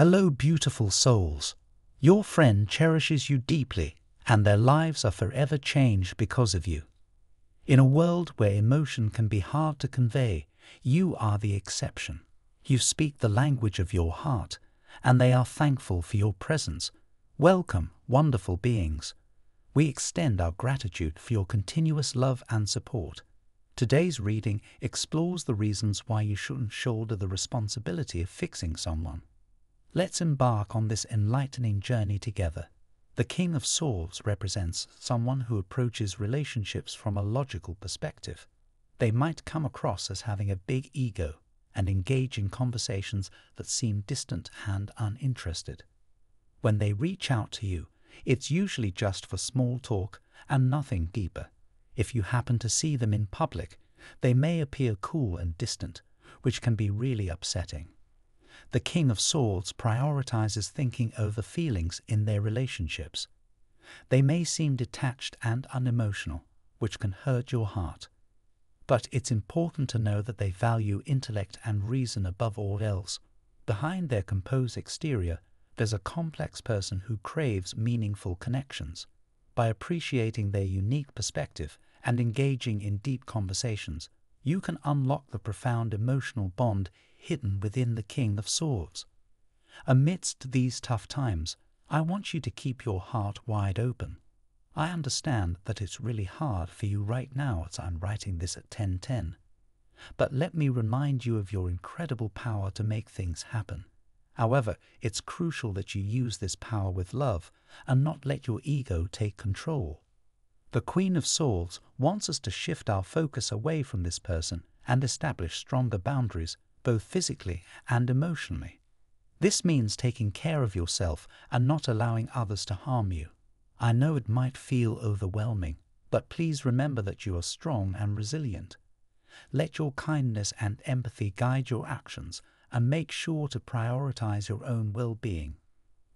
Hello, beautiful souls. Your friend cherishes you deeply, and their lives are forever changed because of you. In a world where emotion can be hard to convey, you are the exception. You speak the language of your heart, and they are thankful for your presence. Welcome, wonderful beings. We extend our gratitude for your continuous love and support. Today's reading explores the reasons why you shouldn't shoulder the responsibility of fixing someone. Let's embark on this enlightening journey together. The King of Swords represents someone who approaches relationships from a logical perspective. They might come across as having a big ego and engage in conversations that seem distant and uninterested. When they reach out to you, it's usually just for small talk and nothing deeper. If you happen to see them in public, they may appear cool and distant, which can be really upsetting. The King of Swords prioritizes thinking over feelings in their relationships. They may seem detached and unemotional, which can hurt your heart. But it's important to know that they value intellect and reason above all else. Behind their composed exterior, there's a complex person who craves meaningful connections. By appreciating their unique perspective and engaging in deep conversations, you can unlock the profound emotional bond hidden within the King of Swords. Amidst these tough times, I want you to keep your heart wide open. I understand that it's really hard for you right now as I'm writing this at 10:10. But let me remind you of your incredible power to make things happen. However, it's crucial that you use this power with love and not let your ego take control. The Queen of Swords wants us to shift our focus away from this person and establish stronger boundaries, both physically and emotionally. This means taking care of yourself and not allowing others to harm you. I know it might feel overwhelming, but please remember that you are strong and resilient. Let your kindness and empathy guide your actions and make sure to prioritize your own well-being.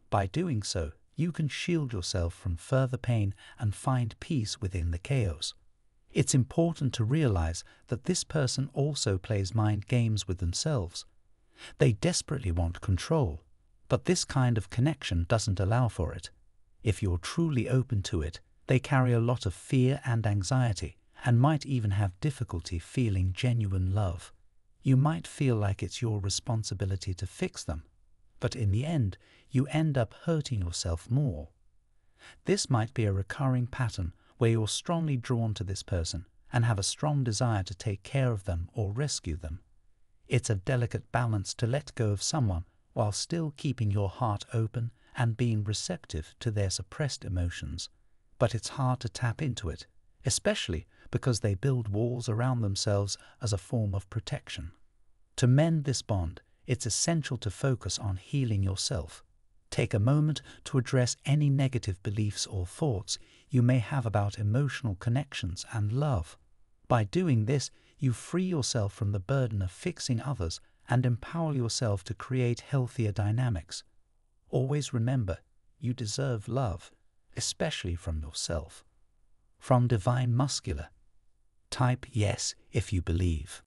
By doing so, you can shield yourself from further pain and find peace within the chaos. It's important to realize that this person also plays mind games with themselves. They desperately want control, but this kind of connection doesn't allow for it. If you're truly open to it, they carry a lot of fear and anxiety and might even have difficulty feeling genuine love. You might feel like it's your responsibility to fix them, but in the end, you end up hurting yourself more. This might be a recurring pattern where you're strongly drawn to this person and have a strong desire to take care of them or rescue them. It's a delicate balance to let go of someone while still keeping your heart open and being receptive to their suppressed emotions, but it's hard to tap into it, especially because they build walls around themselves as a form of protection. To mend this bond, it's essential to focus on healing yourself. Take a moment to address any negative beliefs or thoughts you may have about emotional connections and love. By doing this, you free yourself from the burden of fixing others and empower yourself to create healthier dynamics. Always remember, you deserve love, especially from yourself. From Divine Masculine. Type yes if you believe.